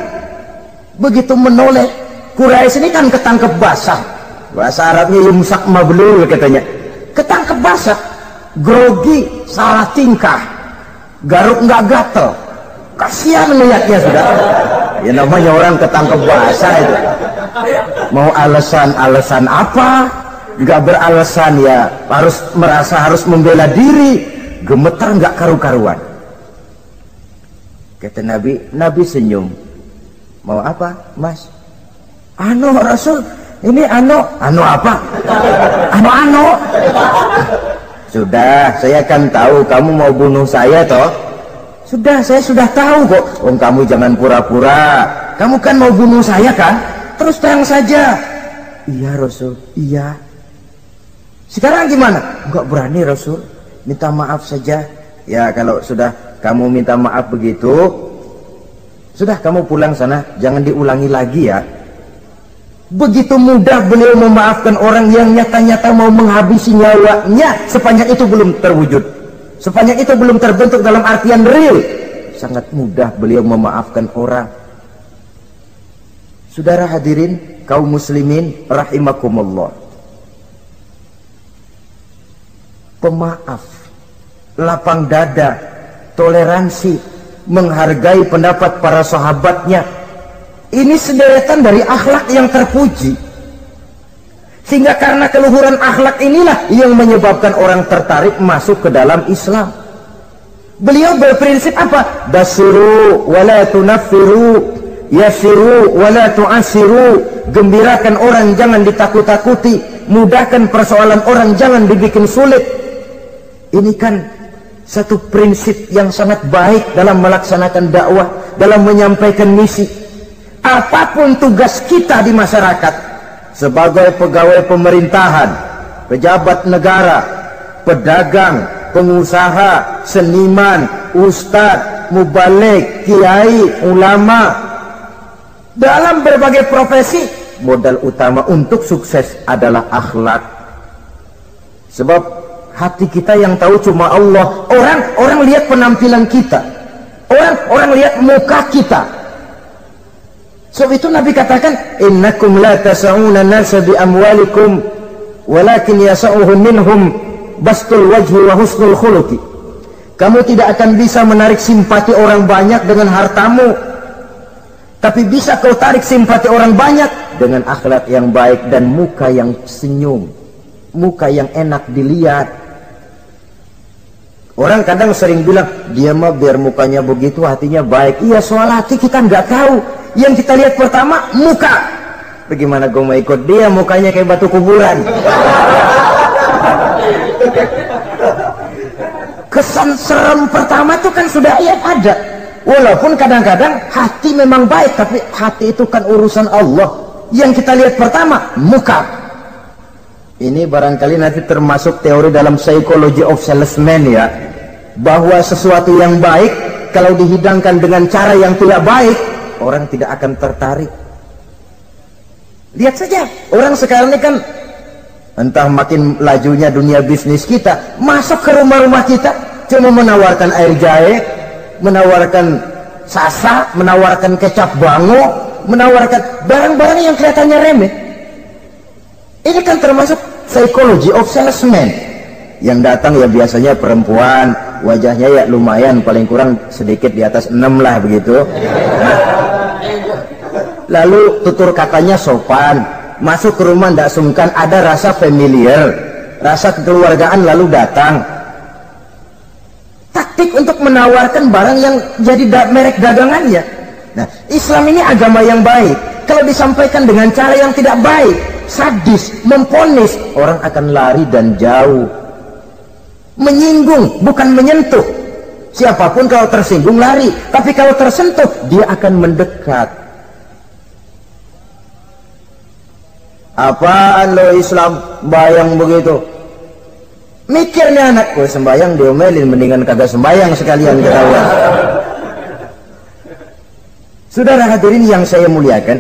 Begitu menoleh, Quraisy ini kan ketangkep basah, bahasa Arabnya yumsak mablul katanya, ketangkep basah, grogi, salah tingkah, garuk nggak gatel, kasihan melihatnya sudah. Ya namanya orang ketangkep basah itu, mau alasan-alasan apa, nggak beralasan ya, harus merasa harus membela diri, gemeter nggak karu-karuan. Kata Nabi, Nabi senyum, mau apa mas? Ano Rasul, ini ano apa? Ano. Sudah, saya kan tahu kamu mau bunuh saya toh. Sudah, saya sudah tahu kok. Om kamu jangan pura-pura. Kamu kan mau bunuh saya kan? Terus terang saja. Iya Rasul, iya. Sekarang gimana? Enggak berani Rasul. Minta maaf saja. Ya kalau sudah kamu minta maaf begitu, sudah kamu pulang sana. Jangan diulangi lagi ya. Begitu mudah beliau memaafkan orang yang nyata-nyata mau menghabisi nyawanya, sepanjang itu belum terwujud, sepanjang itu belum terbentuk dalam artian real. Sangat mudah beliau memaafkan orang. Saudara hadirin kaum muslimin rahimakumullah, pemaaf, lapang dada, toleransi, menghargai pendapat para sahabatnya, ini sederetan dari akhlak yang terpuji. Sehingga karena keluhuran akhlak inilah yang menyebabkan orang tertarik masuk ke dalam Islam. Beliau berprinsip apa? Basiru wala tunaffiru, yasiru wala tu'asiru. Gembirakan orang, jangan ditakut-takuti. Mudahkan persoalan orang, jangan dibikin sulit. Ini kan satu prinsip yang sangat baik dalam melaksanakan dakwah, dalam menyampaikan misi. Apapun tugas kita di masyarakat, sebagai pegawai pemerintahan, pejabat negara, pedagang, pengusaha, seniman, ustadz, mubalig, kiai, ulama, dalam berbagai profesi, modal utama untuk sukses adalah akhlak. Sebab hati kita yang tahu cuma Allah. Orang lihat penampilan kita, orang lihat muka kita. Sebab itu Nabi katakan, innakum la tas'una nasa bi amwalikum walakin yas'uhum minhum bastul wajhi wa husnul khuluqi. Kamu tidak akan bisa menarik simpati orang banyak dengan hartamu, tapi bisa kau tarik simpati orang banyak dengan akhlak yang baik dan muka yang senyum, muka yang enak dilihat. Orang kadang sering bilang, dia mah biar mukanya begitu hatinya baik. Iya, soal hati kita nggak tahu. Yang kita lihat pertama muka. Bagaimana gue mau ikut dia mukanya kayak batu kuburan? Kesan serem pertama itu kan sudah ada. Walaupun kadang-kadang hati memang baik, tapi hati itu kan urusan Allah. Yang kita lihat pertama muka. Ini barangkali nanti termasuk teori dalam psychology of salesman ya. Bahwa sesuatu yang baik kalau dihidangkan dengan cara yang tidak baik, orang tidak akan tertarik. Lihat saja, orang sekarang ini kan entah makin lajunya dunia bisnis kita, masuk ke rumah-rumah kita cuma menawarkan air jahe, menawarkan sasa, menawarkan kecap bango, menawarkan barang-barang yang kelihatannya remeh. Ini kan termasuk psychology of salesman. Yang datang ya biasanya perempuan, wajahnya ya lumayan, paling kurang sedikit di atas 6 lah begitu. Lalu tutur katanya sopan, masuk ke rumah tidak sungkan, ada rasa familiar, rasa kekeluargaan, lalu datang. Taktik untuk menawarkan barang yang jadi merek dagangannya. Nah, Islam ini agama yang baik. Kalau disampaikan dengan cara yang tidak baik, sadis, memponis, orang akan lari dan jauh. Menyinggung, bukan menyentuh. Siapapun kalau tersinggung lari, tapi kalau tersentuh dia akan mendekat. Apaan lo Islam bayang begitu? Mikirnya anak gue sembayang diomelin, mendingan kagak sembayang sekalian ketahuan. Saudara hadirin yang saya muliakan,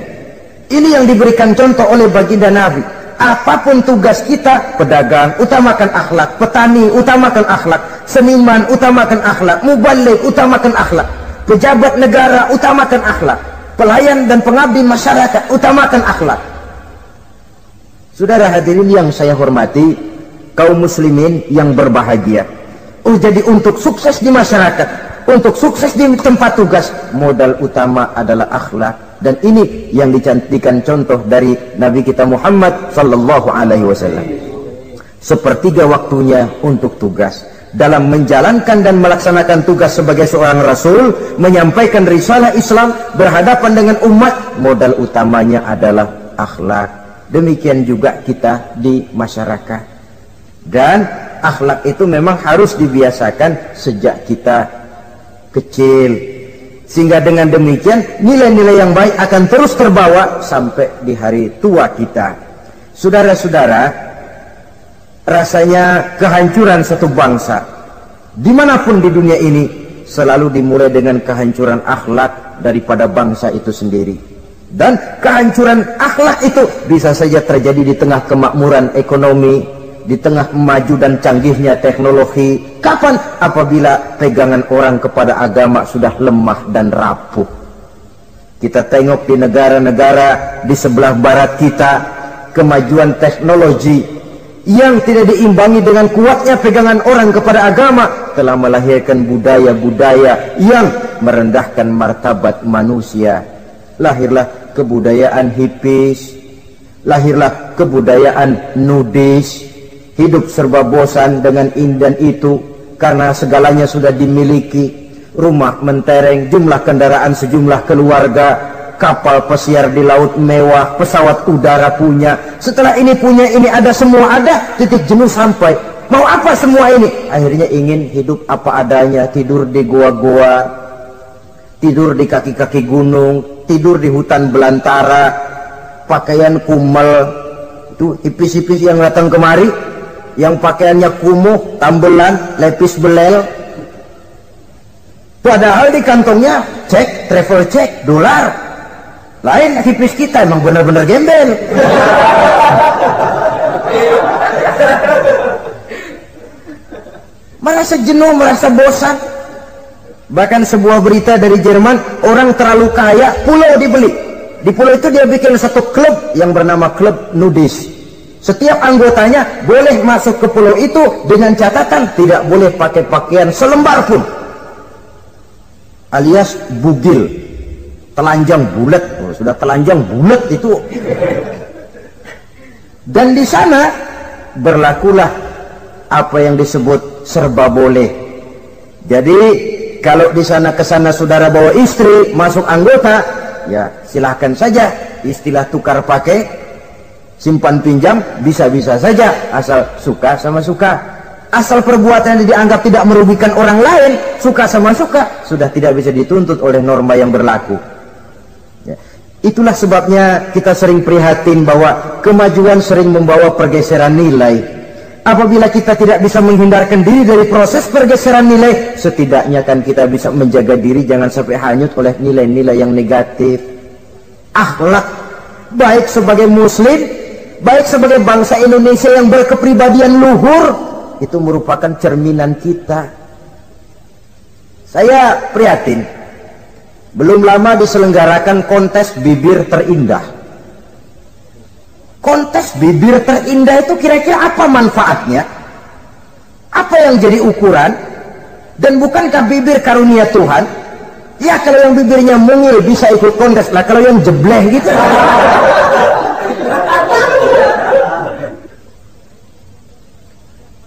ini yang diberikan contoh oleh baginda Nabi. Apapun tugas kita, pedagang utamakan akhlak, petani utamakan akhlak, seniman utamakan akhlak, mubaligh utamakan akhlak, pejabat negara utamakan akhlak, pelayan dan pengabdi masyarakat utamakan akhlak. Saudara hadirin yang saya hormati, kaum muslimin yang berbahagia. Oh, jadi untuk sukses di masyarakat, untuk sukses di tempat tugas, modal utama adalah akhlak. Dan ini yang dicantikan contoh dari Nabi kita Muhammad sallallahu alaihi wasallam. Sepertiga waktunya untuk tugas. Dalam menjalankan dan melaksanakan tugas sebagai seorang rasul, menyampaikan risalah Islam, berhadapan dengan umat, modal utamanya adalah akhlak. Demikian juga kita di masyarakat. Dan akhlak itu memang harus dibiasakan sejak kita kecil, sehingga dengan demikian nilai-nilai yang baik akan terus terbawa sampai di hari tua kita. Saudara-saudara, rasanya kehancuran satu bangsa dimanapun di dunia ini selalu dimulai dengan kehancuran akhlak daripada bangsa itu sendiri. Dan kehancuran akhlak itu bisa saja terjadi di tengah kemakmuran ekonomi, di tengah maju dan canggihnya teknologi. Kapan? Apabila pegangan orang kepada agama sudah lemah dan rapuh. Kita tengok di negara-negara di sebelah barat kita, kemajuan teknologi yang tidak diimbangi dengan kuatnya pegangan orang kepada agama telah melahirkan budaya-budaya yang merendahkan martabat manusia. Lahirlah kebudayaan hipis, lahirlah kebudayaan nudis. Hidup serba bosan dengan ini dan itu, karena segalanya sudah dimiliki. Rumah mentereng, jumlah kendaraan sejumlah keluarga, kapal pesiar di laut mewah, pesawat udara punya, setelah ini punya, ini ada, semua ada, titik jenuh sampai. Mau apa semua ini? Akhirnya ingin hidup apa adanya, tidur di goa-goa, tidur di kaki-kaki gunung, tidur di hutan belantara, pakaian kumel, itu ipis-ipis yang datang kemari, yang pakaiannya kumuh, tambelan, lepis belel. Padahal di kantongnya cek, travel cek, dolar. Lain hipis kita emang benar-benar gembel. Merasa jenuh, merasa bosan. Bahkan sebuah berita dari Jerman, orang terlalu kaya, pulau dibeli. Di pulau itu dia bikin satu klub yang bernama klub nudis. Setiap anggotanya boleh masuk ke pulau itu dengan catatan tidak boleh pakai pakaian selembar pun, alias bugil, telanjang bulat. Oh, sudah telanjang bulat itu. Dan di sana berlakulah apa yang disebut serba boleh. Jadi kalau di sana kesana saudara bawa istri masuk anggota, ya silahkan saja, istilah tukar pakai simpan pinjam bisa-bisa saja, asal suka sama suka. Asal perbuatan yang dianggap tidak merugikan orang lain, suka sama suka, sudah tidak bisa dituntut oleh norma yang berlaku. Ya. Itulah sebabnya kita sering prihatin bahwa kemajuan sering membawa pergeseran nilai. Apabila kita tidak bisa menghindarkan diri dari proses pergeseran nilai, setidaknya kan kita bisa menjaga diri jangan sampai hanyut oleh nilai-nilai yang negatif. Akhlak, baik sebagai muslim, baik sebagai bangsa Indonesia yang berkepribadian luhur, itu merupakan cerminan kita. Saya prihatin, belum lama diselenggarakan kontes bibir terindah. Kontes bibir terindah itu kira-kira apa manfaatnya? Apa yang jadi ukuran? Dan bukankah bibir karunia Tuhan? Ya kalau yang bibirnya mungil bisa ikut kontes lah, kalau yang jebleh gitu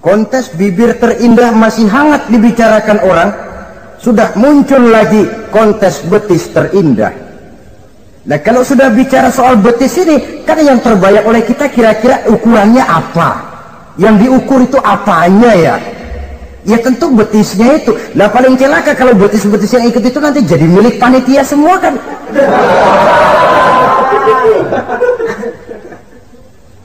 kontes bibir terindah masih hangat dibicarakan orang, sudah muncul lagi kontes betis terindah. Nah kalau sudah bicara soal betis ini, kan yang terbayang oleh kita kira-kira ukurannya apa? Yang diukur itu apanya ya? Ya tentu betisnya itu. Nah paling celaka kalau betis-betis yang ikut itu nanti jadi milik panitia semua kan?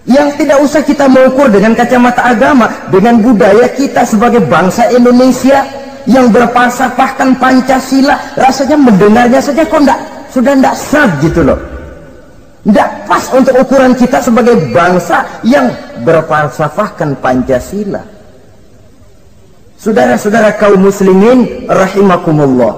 Yang tidak usah kita mengukur dengan kacamata agama, dengan budaya kita sebagai bangsa Indonesia yang berpasah bahkan Pancasila, rasanya mendengarnya saja kok sudah tidak sah gitu loh, tidak pas untuk ukuran kita sebagai bangsa yang berpasahkan Pancasila. Saudara-saudara kaum muslimin rahimakumullah,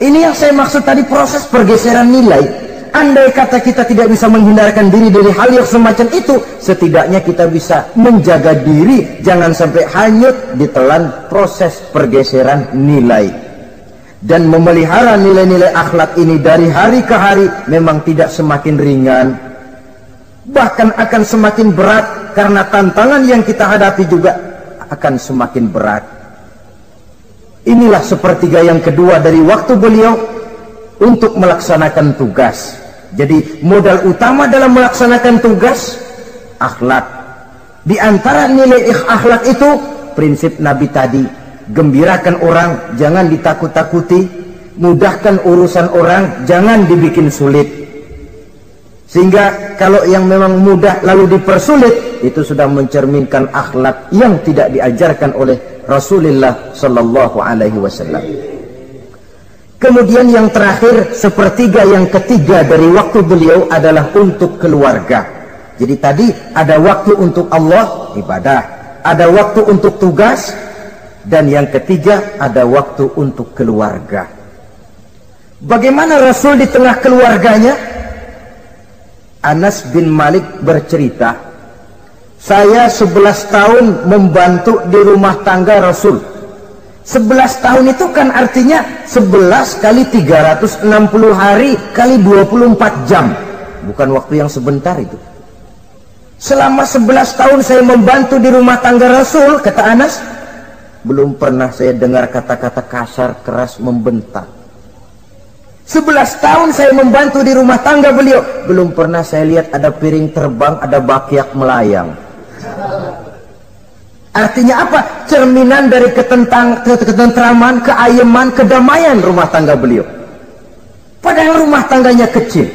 ini yang saya maksud tadi proses pergeseran nilai. Andai kata kita tidak bisa menghindarkan diri dari hal yang semacam itu, setidaknya kita bisa menjaga diri jangan sampai hanyut ditelan proses pergeseran nilai. Dan memelihara nilai-nilai akhlak ini dari hari ke hari memang tidak semakin ringan, bahkan akan semakin berat, karena tantangan yang kita hadapi juga akan semakin berat. Inilah sepertiga yang kedua dari waktu beliau untuk melaksanakan tugas. Jadi modal utama dalam melaksanakan tugas akhlak. Di antara nilai akhlak itu prinsip Nabi tadi, gembirakan orang, jangan ditakut-takuti, mudahkan urusan orang, jangan dibikin sulit. Sehingga kalau yang memang mudah lalu dipersulit, itu sudah mencerminkan akhlak yang tidak diajarkan oleh Rasulullah sallallahu alaihi wasallam. Kemudian yang terakhir, sepertiga yang ketiga dari waktu beliau adalah untuk keluarga. Jadi tadi ada waktu untuk Allah, ibadah, ada waktu untuk tugas, dan yang ketiga ada waktu untuk keluarga. Bagaimana Rasul di tengah keluarganya? Anas bin Malik bercerita, saya 11 tahun membantu di rumah tangga Rasul. 11 tahun itu kan artinya 11 kali 360 hari kali 24 jam. Bukan waktu yang sebentar itu. Selama 11 tahun saya membantu di rumah tangga Rasul, kata Anas, belum pernah saya dengar kata-kata kasar, keras, membentak. 11 tahun saya membantu di rumah tangga beliau, belum pernah saya lihat ada piring terbang, ada bakyak melayang. Artinya apa? Cerminan dari ketentraman, keayeman, kedamaian rumah tangga beliau. Padahal rumah tangganya kecil.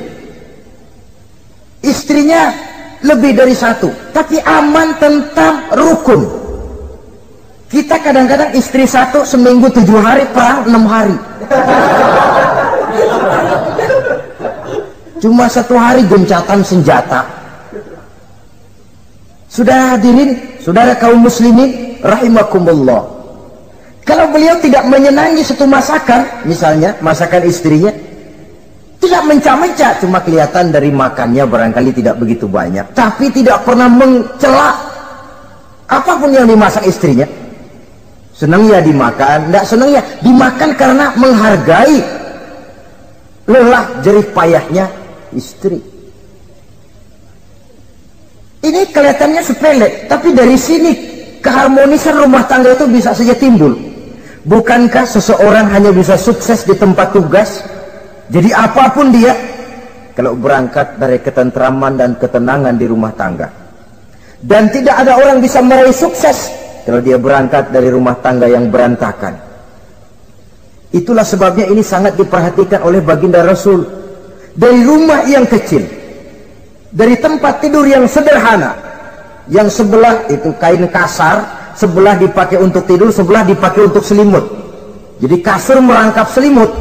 Istrinya lebih dari satu, tapi aman, tentram, rukun. Kita kadang-kadang istri satu seminggu 7 hari, perang 6 hari. Cuma 1 hari gencatan senjata. Saudara hadirin, saudara kaum muslimin rahimakumullah, kalau beliau tidak menyenangi satu masakan, misalnya masakan istrinya, Tidak mencah-mencah, cuma kelihatan dari makannya barangkali tidak begitu banyak. Tapi tidak pernah mencela apapun yang dimasak istrinya. Senang ya dimakan, tidak senang ya dimakan karena menghargai lelah jerih payahnya istri. Ini kelihatannya sepele, tapi dari sini keharmonisan rumah tangga itu bisa saja timbul. Bukankah seseorang hanya bisa sukses di tempat tugas? Jadi apapun dia, kalau berangkat dari ketentraman dan ketenangan di rumah tangga. Dan tidak ada orang bisa meraih sukses kalau dia berangkat dari rumah tangga yang berantakan. Itulah sebabnya ini sangat diperhatikan oleh baginda Rasul. Dari rumah yang kecil, dari tempat tidur yang sederhana, yang sebelah itu kain kasar, sebelah dipakai untuk tidur, sebelah dipakai untuk selimut. Jadi kasur merangkap selimut.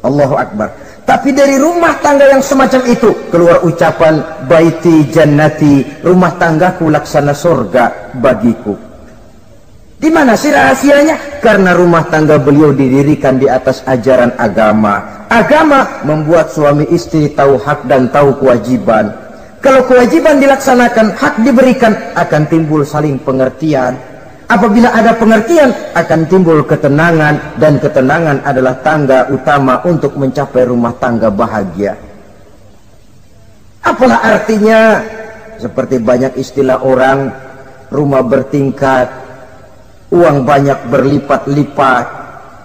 Allahu Akbar. Tapi dari rumah tangga yang semacam itu keluar ucapan baiti jannati, rumah tanggaku laksana surga bagiku. Di mana sih rahasianya? Karena rumah tangga beliau didirikan di atas ajaran agama. Agama membuat suami istri tahu hak dan tahu kewajiban. Kalau kewajiban dilaksanakan, hak diberikan, akan timbul saling pengertian. Apabila ada pengertian, akan timbul ketenangan, dan ketenangan adalah tangga utama untuk mencapai rumah tangga bahagia. Apalah artinya, seperti banyak istilah orang, rumah bertingkat, uang banyak berlipat-lipat,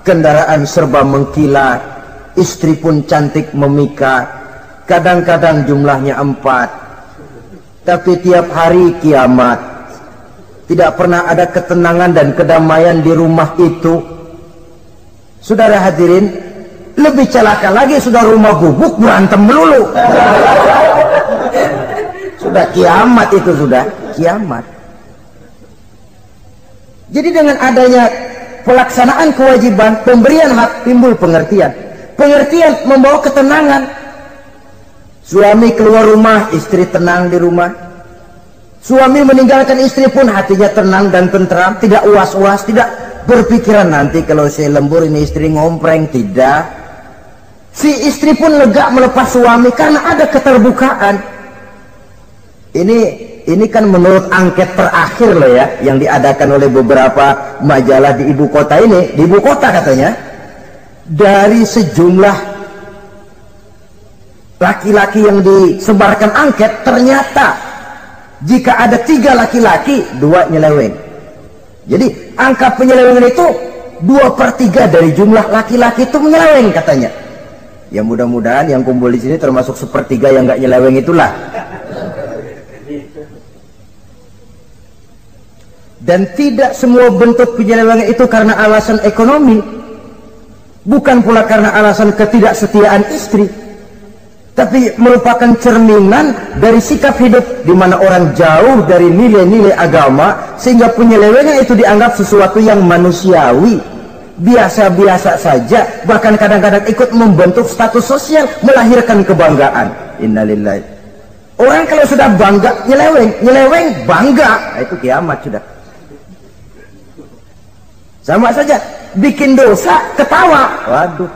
kendaraan serba mengkilat, istri pun cantik memikat, kadang-kadang jumlahnya 4, tapi tiap hari kiamat. Tidak pernah ada ketenangan dan kedamaian di rumah itu. Saudara hadirin, lebih celaka lagi sudah rumah gubuk berantem melulu. Sudah kiamat itu, sudah kiamat. Jadi dengan adanya pelaksanaan kewajiban, pemberian hak, timbul pengertian. Pengertian membawa ketenangan. Suami keluar rumah, istri tenang di rumah. Suami meninggalkan istri pun hatinya tenang dan tenteram, tidak uas-uas, tidak berpikiran nanti kalau saya lembur ini istri ngompreng, tidak. Si istri pun lega melepas suami karena ada keterbukaan. Ini kan menurut angket terakhir loh ya, yang diadakan oleh beberapa majalah di ibu kota ini, di ibu kota katanya, dari sejumlah laki-laki yang disebarkan angket, ternyata jika ada 3 laki-laki, 2 nyeleweng. Jadi angka penyelewengan itu 2/3 dari jumlah laki-laki itu menyeleweng katanya. Ya mudah-mudahan yang kumpul di sini termasuk 1/3 yang nggak nyeleweng itulah. Dan tidak semua bentuk penyelewengan itu karena alasan ekonomi, bukan pula karena alasan ketidaksetiaan istri. Tapi merupakan cerminan dari sikap hidup di mana orang jauh dari nilai-nilai agama sehingga penyelewengan itu dianggap sesuatu yang manusiawi, biasa-biasa saja, bahkan kadang-kadang ikut membentuk status sosial, melahirkan kebanggaan. Innalillahi. Orang kalau sudah bangga nyeleweng, nyeleweng bangga, nah, itu kiamat sudah. Sama saja bikin dosa ketawa, waduh.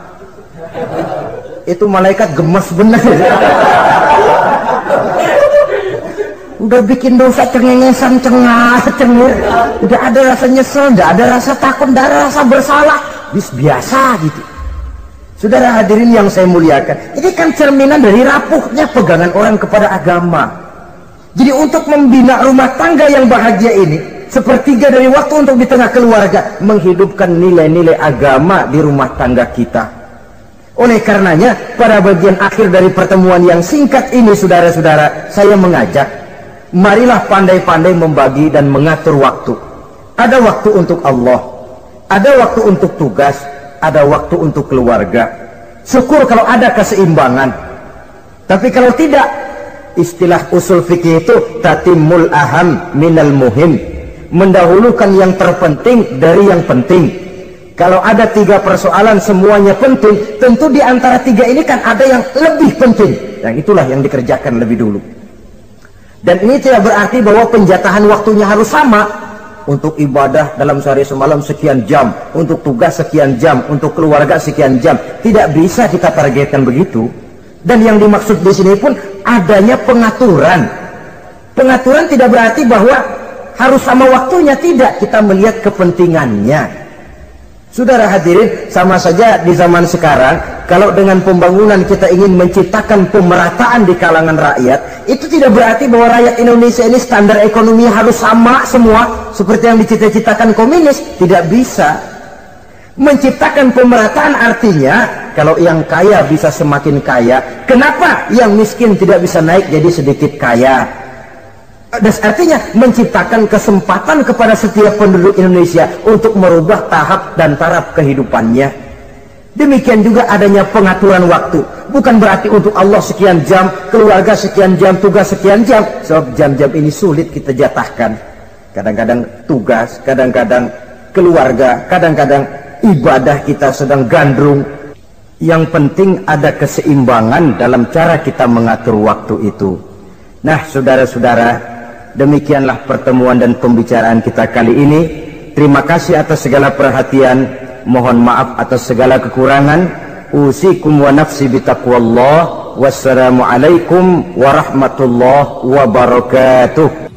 Itu malaikat gemes benar. Udah bikin dosa cengengesan, cengat, cengir, udah ada rasa nyesel, udah ada rasa takut, udah ada rasa bersalah, biasa gitu. Saudara hadirin yang saya muliakan, ini kan cerminan dari rapuhnya pegangan orang kepada agama. Jadi untuk membina rumah tangga yang bahagia ini, 1/3 dari waktu untuk di tengah keluarga, menghidupkan nilai-nilai agama di rumah tangga kita. Oleh karenanya, pada bagian akhir dari pertemuan yang singkat ini, saudara-saudara, saya mengajak, marilah pandai-pandai membagi dan mengatur waktu. Ada waktu untuk Allah, ada waktu untuk tugas, ada waktu untuk keluarga. Syukur kalau ada keseimbangan. Tapi kalau tidak, istilah usul fikih itu tatimul aham minal muhim, mendahulukan yang terpenting dari yang penting. Kalau ada 3 persoalan semuanya penting, tentu di antara 3 ini kan ada yang lebih penting. Yang itulah yang dikerjakan lebih dulu. Dan ini tidak berarti bahwa penjatahan waktunya harus sama. untuk ibadah dalam sehari semalam sekian jam, untuk tugas sekian jam, untuk keluarga sekian jam. Tidak bisa kita targetkan begitu. Dan yang dimaksud di sini pun adanya pengaturan. Pengaturan tidak berarti bahwa harus sama waktunya, tidak. Kita melihat kepentingannya. Saudara hadirin, sama saja di zaman sekarang, kalau dengan pembangunan kita ingin menciptakan pemerataan di kalangan rakyat, itu tidak berarti bahwa rakyat Indonesia ini standar ekonomi harus sama semua seperti yang dicita-citakan komunis. Tidak bisa. Menciptakan pemerataan artinya, kalau yang kaya bisa semakin kaya, kenapa yang miskin tidak bisa naik jadi sedikit kaya? Artinya menciptakan kesempatan kepada setiap penduduk Indonesia untuk merubah tahap dan taraf kehidupannya. Demikian juga adanya pengaturan waktu. Bukan berarti untuk Allah sekian jam, keluarga sekian jam, tugas sekian jam. Sebab jam-jam ini sulit kita jatahkan. Kadang-kadang tugas, kadang-kadang keluarga, kadang-kadang ibadah kita sedang gandrung. Yang penting ada keseimbangan dalam cara kita mengatur waktu itu. Nah saudara-saudara, demikianlah pertemuan dan pembicaraan kita kali ini. Terima kasih atas segala perhatian. Mohon maaf atas segala kekurangan. Usikum wa nafsi bitaqwallah. Wassalamualaikum warahmatullahi wabarakatuh.